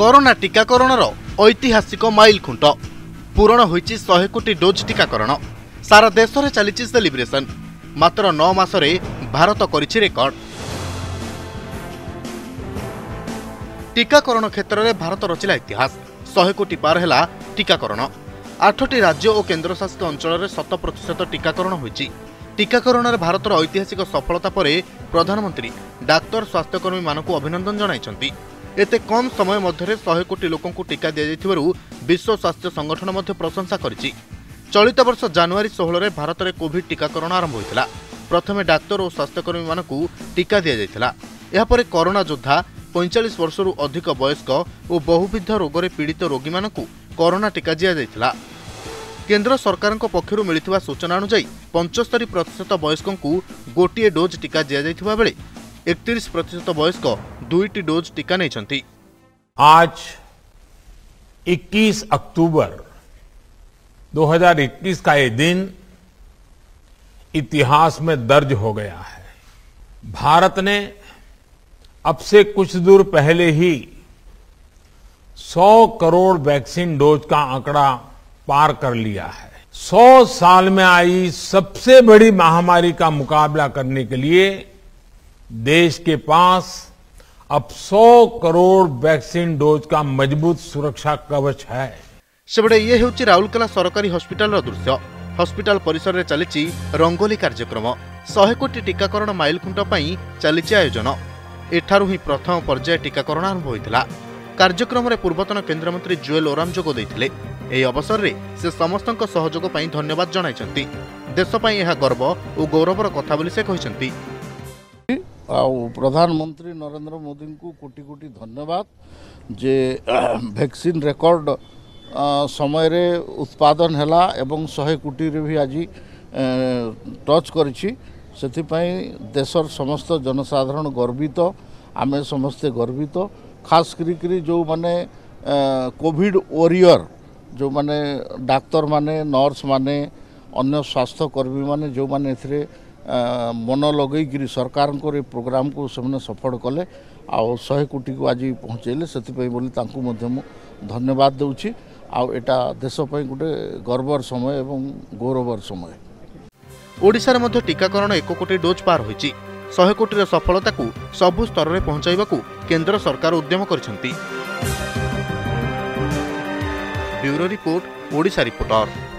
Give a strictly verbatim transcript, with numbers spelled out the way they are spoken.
Corona टीकाकरण ऐतिहासिक mile खुंट पूरण होइछि सौ कोटी डोज टीकाकरण सारा देश में चलिछि सेलिब्रेशन मात्र नौ मास रे भारत करिछि रेकॉर्ड। टीकाकरण क्षेत्र में भारत रचिला इतिहास सौ कोटी पार हैला टीकाकरण आठटी राज्य और केन्द्रशासित अंचल शत प्रतिशत टीकाकरण होइछि। टीकाकरण में भारतर ऐतिहासिक सफलता पर प्रधानमंत्री डाक्तर स्वास्थ्यकर्मी मानकु अभिनंदन जनाइछन्ति। एते कम समय मध्यरे सौ कोटी लोकों को टीका दि जाइथिबारु विश्व स्वास्थ्य संगठन मध्य प्रशंसा करिछि। चलित वर्ष जनवरी सोलह रे भारत में कोविड टीकाकरण आरंभ होइथिला। प्रथमे डाक्तर और स्वास्थ्यकर्मी मानकु टीका दि जाइथिला। एहा परे कोरोना योद्धा पैंतालीस वर्षरु अधिक वयस्क और बहुविध रोगरे पीड़ित रोगी मानकु कोरोना टीका दि जाइथिला। केन्द्र सरकार पक्षर मिलता सूचना अनुजाई पंचस्तरी प्रतिशत वयस्कों गोटे डोज टीका दि जाता बेले एकतीस प्रतिशत वयस्क दुईटी डोज टीका नहीं। आज इक्कीस अक्टूबर दो हज़ार इक्कीस का ये दिन इतिहास में दर्ज हो गया है। भारत ने अब से कुछ दूर पहले ही सौ करोड़ वैक्सीन डोज का आंकड़ा पार कर लिया है। सौ साल में आई सबसे बड़ी महामारी का मुकाबला करने के लिए देश के पास अब सौ करोड़ वैक्सीन डोज का मजबूत सुरक्षा कवच है। सबडे ये हेउची राउरकेला सरकारी हॉस्पिटल रो दृश्य। हॉस्पिटल परिसर रे चलिची रंगोली कार्यक्रम सौ कोटी टीकाकरण माइलखुंट पई चलिची आयोजन। एठारु ही प्रथम पर्याय टीकाकरण आरंभ होइतिला। कार्यक्रम में पूर्वतन केन्द्रमंत्री जुएल ओराम जोग देइथिले। एही अवसर में से समस्तक सहयोग पाई धन्यवाद जनाइछन्ति। देश पाई यह गर्व और गौरवर कथा बोली से कहिसन्ति। प्रधानमंत्री नरेंद्र मोदी को कोटि कोटि धन्यवाद जे वैक्सीन रेकॉर्ड समय रे उत्पादन हैला एवं सौ कोटी रे भी आज टच करिछि। सेति पाई देशर समस्त जनसाधारण गर्वित, आमे समस्ते गर्वित। खास करी जो माने कोविड वॉरियर जो माने डाक्टर माने नर्स माने अन्य स्वास्थ्यकर्मी माने जो माने एथिरे मन लगे सरकार को रे प्रोग्राम को सबने सफल कले आउ सौ कोटी को आज पहुँचेले। सेति पई बोली तांकु मध्ये मु धन्यवाद देउछि। आउ एटा देश पई गुटे गर्वर समय एवं गौरवर समय। ओडिसा रे मध्ये टीकाकरण एक कोटी डोज पार होइछि। सौ कोटी सफलता को सबु स्तर में पहुंचाइबाकू केंद्र सरकार उद्यम करिसेंती। Bureau report, Odisha reporter.